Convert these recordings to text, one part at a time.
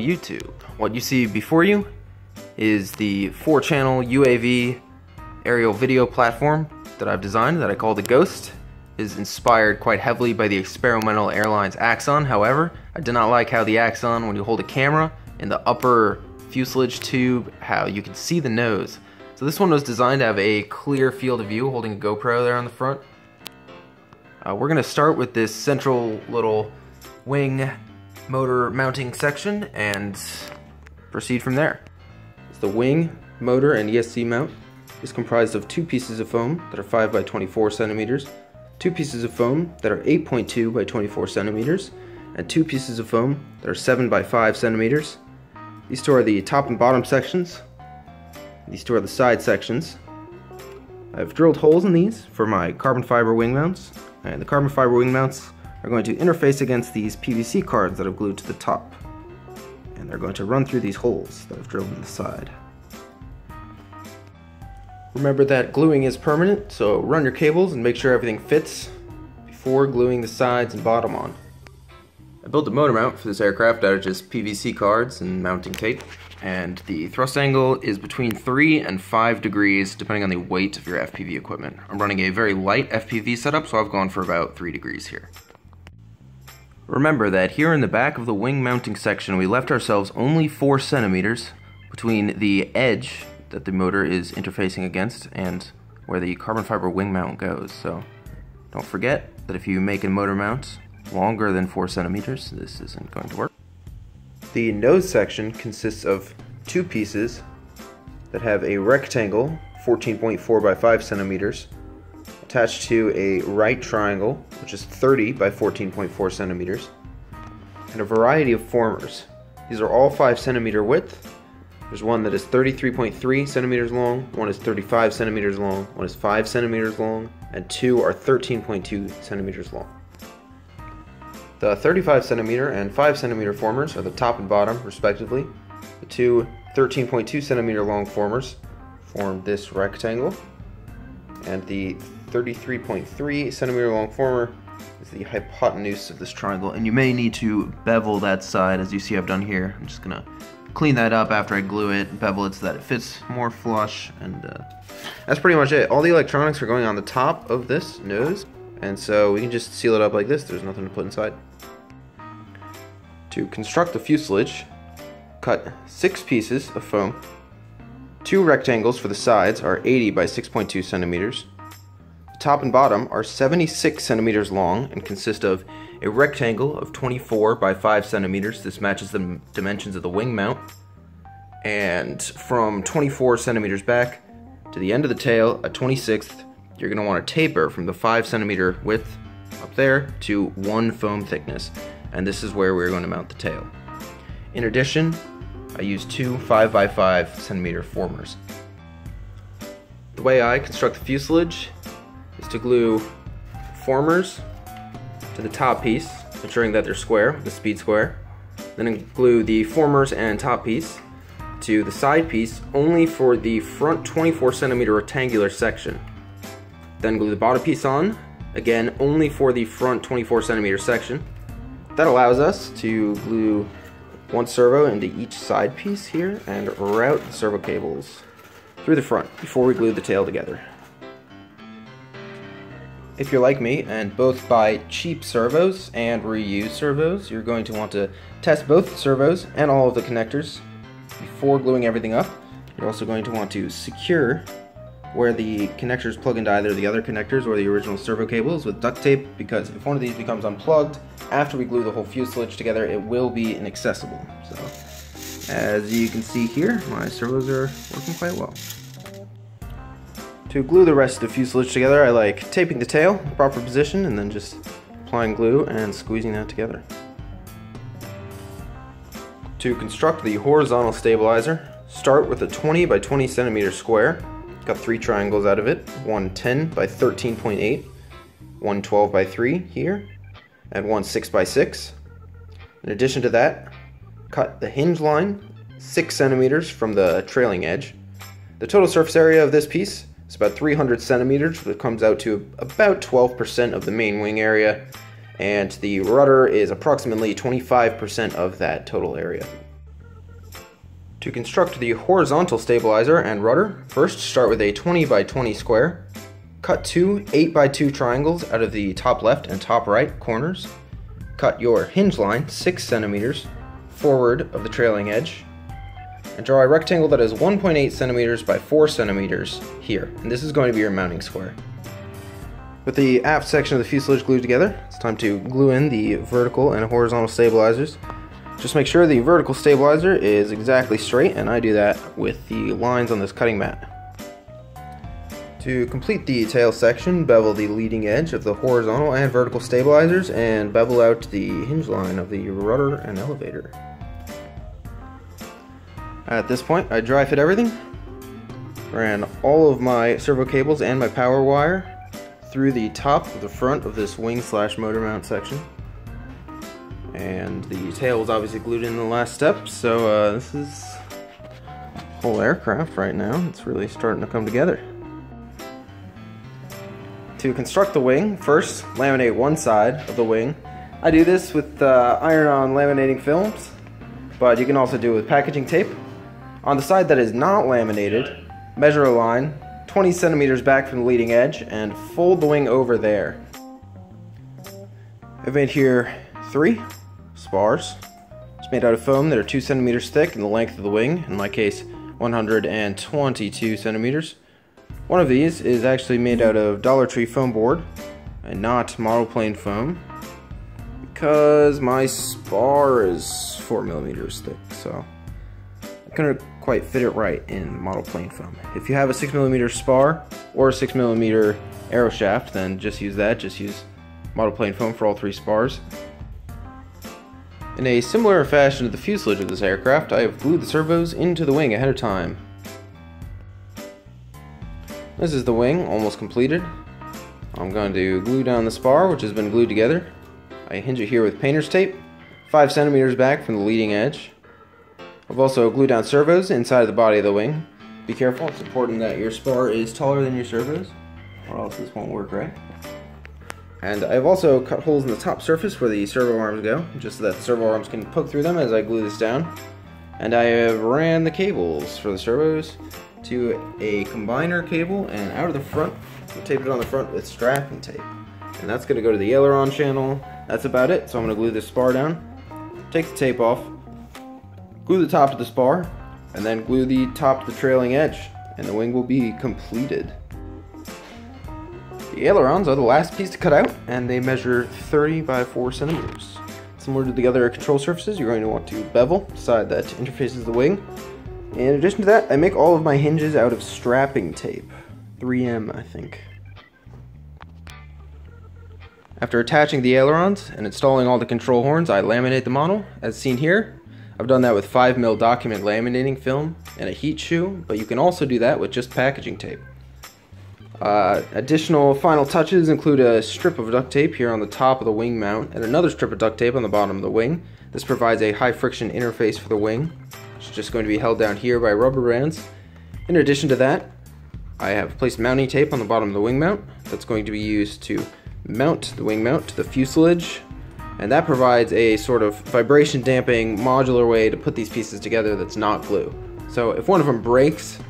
YouTube. What you see before you is the 4-channel UAV aerial video platform that I've designed that I call the Ghost. It is inspired quite heavily by the Experimental Airlines Axon. However, I do not like how the Axon, when you hold a camera in the upper fuselage tube, how you can see the nose. So this one was designed to have a clear field of view, holding a GoPro there on the front. We're going to start with this central little wing motor mounting section and proceed from there. It's the wing, motor, and ESC mount. It's comprised of 2 pieces of foam that are 5 by 24 centimeters, 2 pieces of foam that are 8.2 by 24 centimeters, and 2 pieces of foam that are 7 by 5 centimeters. These two are the top and bottom sections. These two are the side sections. I've drilled holes in these for my carbon fiber wing mounts, and the carbon fiber wing mounts are going to interface against these PVC cards that I've glued to the top, and they're going to run through these holes that I've drilled in the side. Remember that gluing is permanent, so run your cables and make sure everything fits before gluing the sides and bottom on. I built a motor mount for this aircraft out of just PVC cards and mounting tape, and the thrust angle is between 3 and 5 degrees depending on the weight of your FPV equipment. I'm running a very light FPV setup, so I've gone for about 3 degrees here. Remember that here in the back of the wing mounting section we left ourselves only 4 centimeters between the edge that the motor is interfacing against and where the carbon fiber wing mount goes, so don't forget that if you make a motor mount longer than 4 centimeters, this isn't going to work. The nose section consists of 2 pieces that have a rectangle 14.4 by 5 centimeters attached to a right triangle, which is 30 by 14.4 centimeters, and a variety of formers. These are all 5 centimeter width. There's one that is 33.3 centimeters long, one is 35 centimeters long, one is 5 centimeters long, and 2 are 13.2 centimeters long. The 35 centimeter and 5 centimeter formers are the top and bottom, respectively. The 2 13.2 centimeter long formers form this rectangle, and the 33.3 centimeter long former is the hypotenuse of this triangle. And you may need to bevel that side, as you see I've done here. I'm just gonna clean that up after I glue it, bevel it so that it fits more flush, and that's pretty much it. All the electronics are going on the top of this nose, and so we can just seal it up like this. There's nothing to put inside. To construct the fuselage, cut 6 pieces of foam. 2 rectangles for the sides are 80 by 6.2 centimeters. The top and bottom are 76 centimeters long and consist of a rectangle of 24 by 5 centimeters. This matches the dimensions of the wing mount. And from 24 centimeters back to the end of the tail, a 26th, you're going to want to taper from the 5 centimeter width up there to 1 foam thickness, and this is where we're going to mount the tail. In addition, I use 2 5x5 centimeter formers. The way I construct the fuselage is to glue formers to the top piece, ensuring that they're square, the speed square, then I glue the formers and top piece to the side piece only for the front 24 centimeter rectangular section. Then glue the bottom piece on, again only for the front 24 centimeter section. That allows us to glue 1 servo into each side piece here and route the servo cables through the front before we glue the tail together. If you're like me and both buy cheap servos and reuse servos, you're going to want to test both servos and all of the connectors before gluing everything up. You're also going to want to secure where the connectors plug into either the other connectors or the original servo cables with duct tape, because if one of these becomes unplugged after we glue the whole fuselage together, it will be inaccessible. So, as you can see here, my servos are working quite well. To glue the rest of the fuselage together, I like taping the tail in the proper position and then just applying glue and squeezing that together. To construct the horizontal stabilizer, start with a 20 by 20 centimeter square. Got 3 triangles out of it, one 10 by 13.8, one 12 by 3 here, and one 6 by 6. In addition to that, cut the hinge line 6 centimeters from the trailing edge. The total surface area of this piece is about 300 centimeters, which comes out to about 12% of the main wing area, and the rudder is approximately 25% of that total area. To construct the horizontal stabilizer and rudder, first start with a 20 by 20 square. Cut two 8 by 2 triangles out of the top left and top right corners. Cut your hinge line 6 centimeters forward of the trailing edge. And draw a rectangle that is 1.8 centimeters by 4 centimeters here. And this is going to be your mounting square. With the aft section of the fuselage glued together, it's time to glue in the vertical and horizontal stabilizers. Just make sure the vertical stabilizer is exactly straight, and I do that with the lines on this cutting mat. To complete the tail section, bevel the leading edge of the horizontal and vertical stabilizers and bevel out the hinge line of the rudder and elevator. At this point, I dry fit everything, ran all of my servo cables and my power wire through the top of the front of this wing / motor mount section. And the tail was obviously glued in the last step, so this is the whole aircraft right now. It's really starting to come together. To construct the wing, first laminate one side of the wing. I do this with iron-on laminating films, but you can also do it with packaging tape. On the side that is not laminated, measure a line 20 centimeters back from the leading edge and fold the wing over there. I've made here 3 spars. It's made out of foam that are 2 centimeters thick and the length of the wing, in my case 122 centimeters. One of these is actually made out of Dollar Tree foam board and not model plane foam because my spar is 4 millimeters thick, so I couldn't quite fit it right in model plane foam. If you have a 6 millimeter spar or a 6 millimeter aero shaft, then just use that. Just use model plane foam for all 3 spars. In a similar fashion to the fuselage of this aircraft, I have glued the servos into the wing ahead of time. This is the wing, almost completed. I'm going to glue down the spar, which has been glued together. I hinge it here with painter's tape, 5 centimeters back from the leading edge. I've also glued down servos inside of the body of the wing. Be careful, it's important that your spar is taller than your servos, or else this won't work right. And I've also cut holes in the top surface where the servo arms go, just so that the servo arms can poke through them as I glue this down. And I have ran the cables for the servos to a combiner cable and out of the front. I taped it on the front with strapping tape. And that's going to go to the aileron channel. That's about it. So I'm going to glue this spar down, take the tape off, glue the top to the spar, and then glue the top to the trailing edge. And the wing will be completed. The ailerons are the last piece to cut out, and they measure 30 by 4 centimeters. Similar to the other control surfaces, you're going to want to bevel the side that interfaces the wing. In addition to that, I make all of my hinges out of strapping tape. 3M, I think. After attaching the ailerons and installing all the control horns, I laminate the model, as seen here. I've done that with 5mm document laminating film and a heat shoe, but you can also do that with just packaging tape. Additional final touches include a strip of duct tape here on the top of the wing mount and another strip of duct tape on the bottom of the wing. This provides a high friction interface for the wing. It's just going to be held down here by rubber bands. In addition to that, I have placed mounting tape on the bottom of the wing mount. That's going to be used to mount the wing mount to the fuselage, and that provides a sort of vibration damping modular way to put these pieces together that's not glue. So if one of them breaks,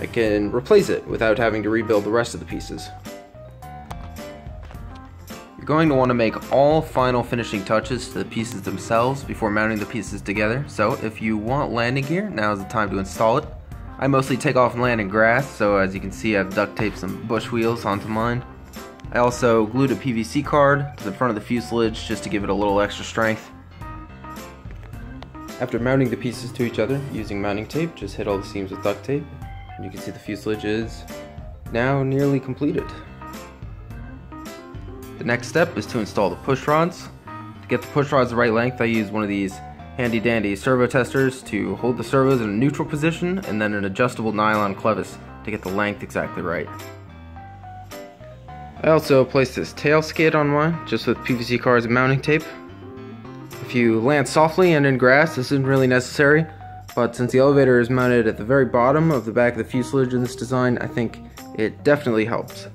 I can replace it without having to rebuild the rest of the pieces. You're going to want to make all final finishing touches to the pieces themselves before mounting the pieces together, so if you want landing gear, now is the time to install it. I mostly take off and land in grass, so as you can see I've duct taped some bush wheels onto mine. I also glued a PVC card to the front of the fuselage just to give it a little extra strength. After mounting the pieces to each other using mounting tape, just hit all the seams with duct tape. You can see the fuselage is now nearly completed. The next step is to install the push rods. To get the push rods the right length, I use one of these handy dandy servo testers to hold the servos in a neutral position, and then an adjustable nylon clevis to get the length exactly right. I also placed this tail skid on mine, just with PVC cards and mounting tape. If you land softly and in grass, this isn't really necessary. But since the elevator is mounted at the very bottom of the back of the fuselage in this design, I think it definitely helps.